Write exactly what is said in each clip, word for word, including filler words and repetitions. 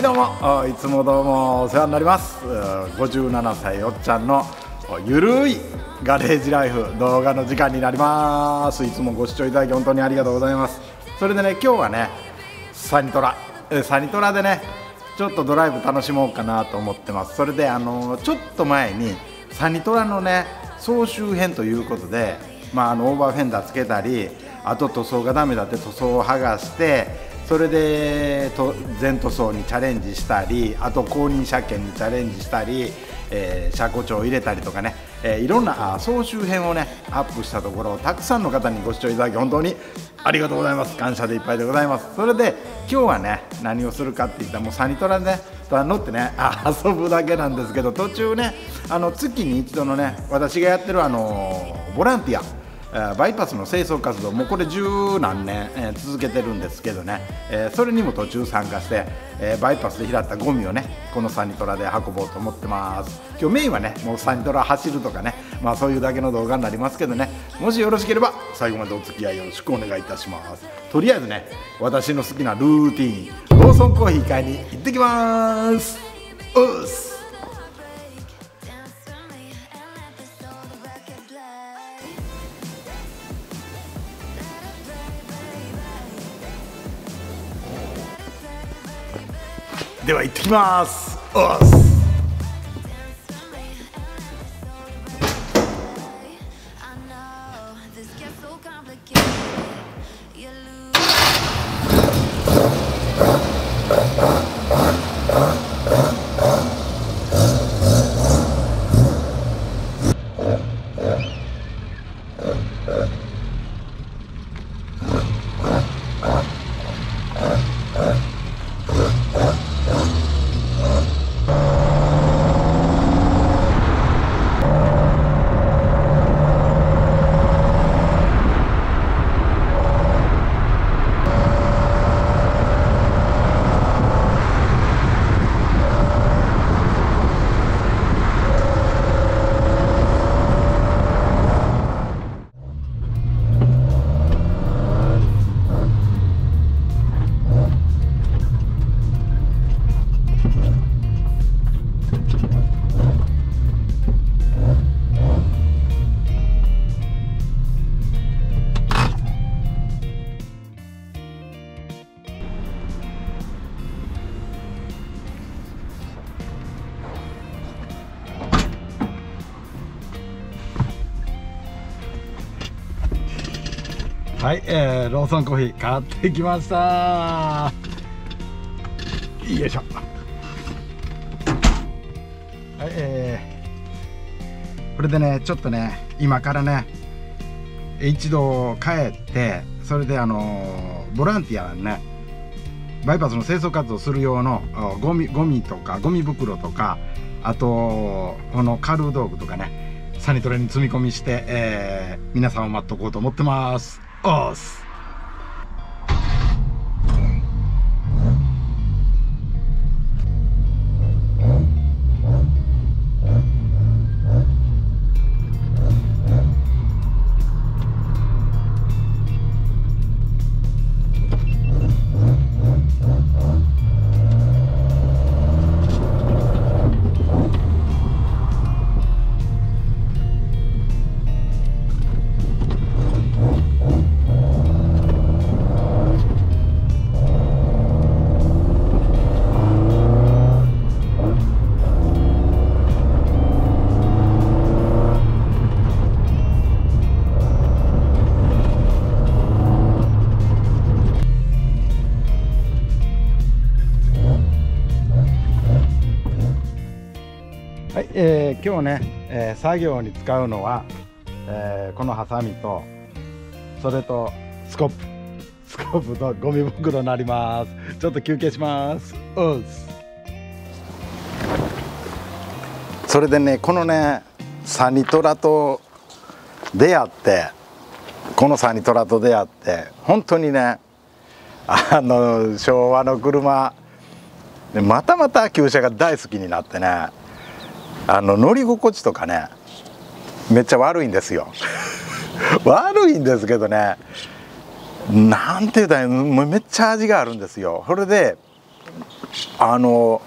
はいどうも、いつもどうもお世話になります。ごじゅうななさいおっちゃんのゆるいガレージライフ動画の時間になります。いつもご視聴いただき本当にありがとうございます。それでね、今日はねサニトラサニトラでねちょっとドライブ楽しもうかなと思ってます。それであのちょっと前にサニトラのね総集編ということで、まあ、あのオーバーフェンダーつけたり、あと塗装がダメだって塗装を剥がして。それでと全塗装にチャレンジしたり、あと公認車検にチャレンジしたり、えー、車庫帳を入れたりとかね、えー、いろんな総集編をねアップしたところ、たくさんの方にご視聴いただき本当にありがとうございます。感謝でいっぱいでございます。それで今日はね何をするかっていったら、もうサニトラでね乗ってね遊ぶだけなんですけど、途中ねあの月に一度のね私がやってるあのボランティアバイパスの清掃活動、もうこれ十何年、えー、続けてるんですけどね、えー、それにも途中参加して、えー、バイパスで拾ったゴミをねこのサニトラで運ぼうと思ってます。今日メインはねもうサニトラ走るとかね、まあそういうだけの動画になりますけどね、もしよろしければ最後までお付き合いよろしくお願いいたします。とりあえずね私の好きなルーティーン、ローソンコーヒー買いに行ってきまーす。うっす。では行ってきます。おっす。はい、えー、ローソンコーヒー買ってきました。よいしょ。はい、えー、これでねちょっとね今からね一度帰って、それであのー、ボランティアねバイパスの清掃活動する用のゴミゴミとかゴミ袋とか、あとこのカルー道具とかねサニトラに積み込みして、えー、皆さんを待っとこうと思ってます。おっす。はい、えー、今日ね、えー、作業に使うのは、えー、このハサミと、それとスコップスコップとゴミ袋になります。ちょっと休憩します。おうす。それでねこのねサニトラと出会ってこのサニトラと出会って本当にねあの昭和の車でまたまた旧車が大好きになってね、あの乗り心地とかねめっちゃ悪いんですよ悪いんですけどね、なんて言うたらめっちゃ味があるんですよ。それであの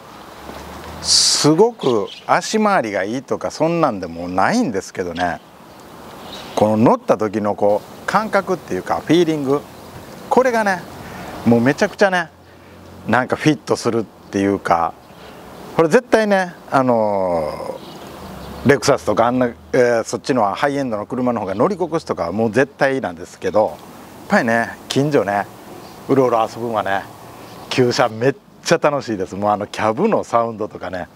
すごく足回りがいいとかそんなんでもないんですけどね、この乗った時のこう感覚っていうかフィーリング、これがねもうめちゃくちゃねなんかフィットするっていうか、これ絶対ねあのレクサスとかあんな、えー、そっちのハイエンドの車の方が乗り心地とかはもう絶対なんですけど、やっぱりね近所ねうろうろ遊ぶのはね旧車めっちゃ楽しいです。もうあのキャブのサウンドとかね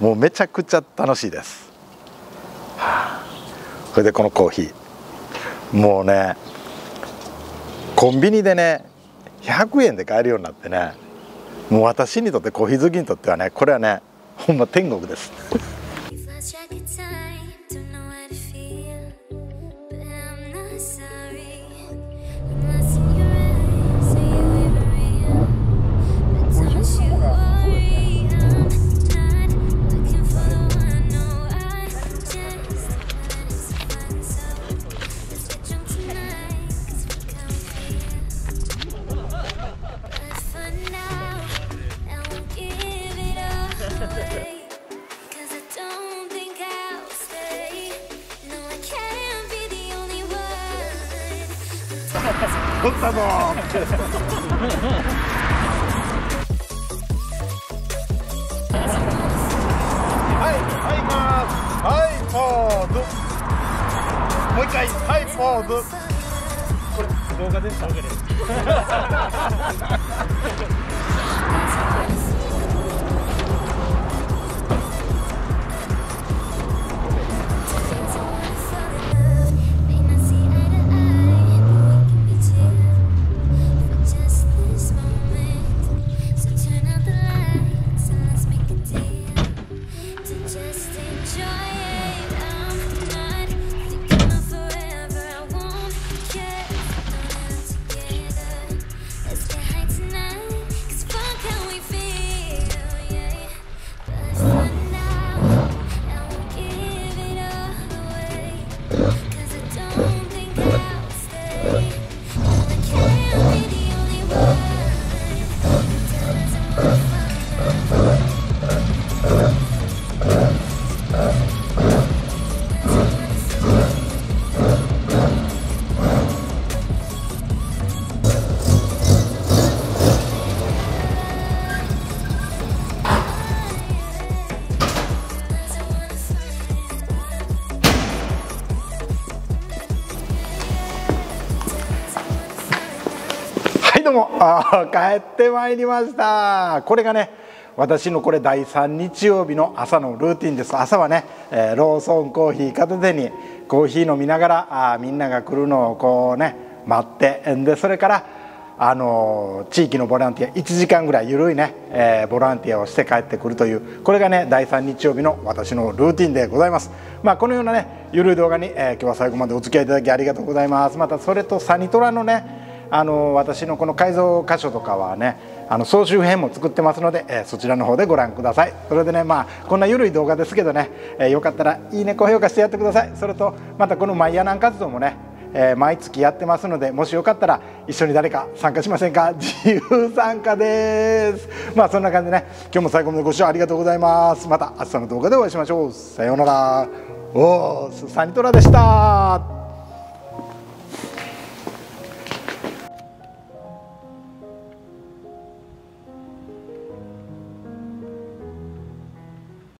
もうめちゃくちゃ楽しいです。はあ、それでこのコーヒーもうねコンビニでねひゃくえんで買えるようになってね、もう私にとってコーヒー好きにとってはねこれはねほんま天国です。取ったぞはい、はい、ますはい、ポーズ、もう一回、はい、ポーズ、これ、動画でしたわけです帰ってまいりました。これがね私のこれだいさんにちようびの朝のルーティンです。朝はね、えー、ローソンコーヒー片手にコーヒー飲みながらあみんなが来るのをこうね待って、でそれから、あのー、地域のボランティアいちじかんぐらいゆるいね、えー、ボランティアをして帰ってくるという、これがねだいさんにちようびの私のルーティンでございます。まあこのようなねゆるい動画に、えー、今日は最後までお付き合いいただきありがとうございます。またそれとサニトラのねあの私のこの改造箇所とかはねあの総集編も作ってますので、えー、そちらの方でご覧ください。それでねまあこんな緩い動画ですけどね、えー、よかったらいいね高評価してやってください。それとまたこのマイヤナン活動もね、えー、毎月やってますので、もしよかったら一緒に誰か参加しませんか。自由参加です。まあそんな感じでね今日も最後までご視聴ありがとうございます。また明日の動画でお会いしましょう。さようなら。おー、サニトラでした。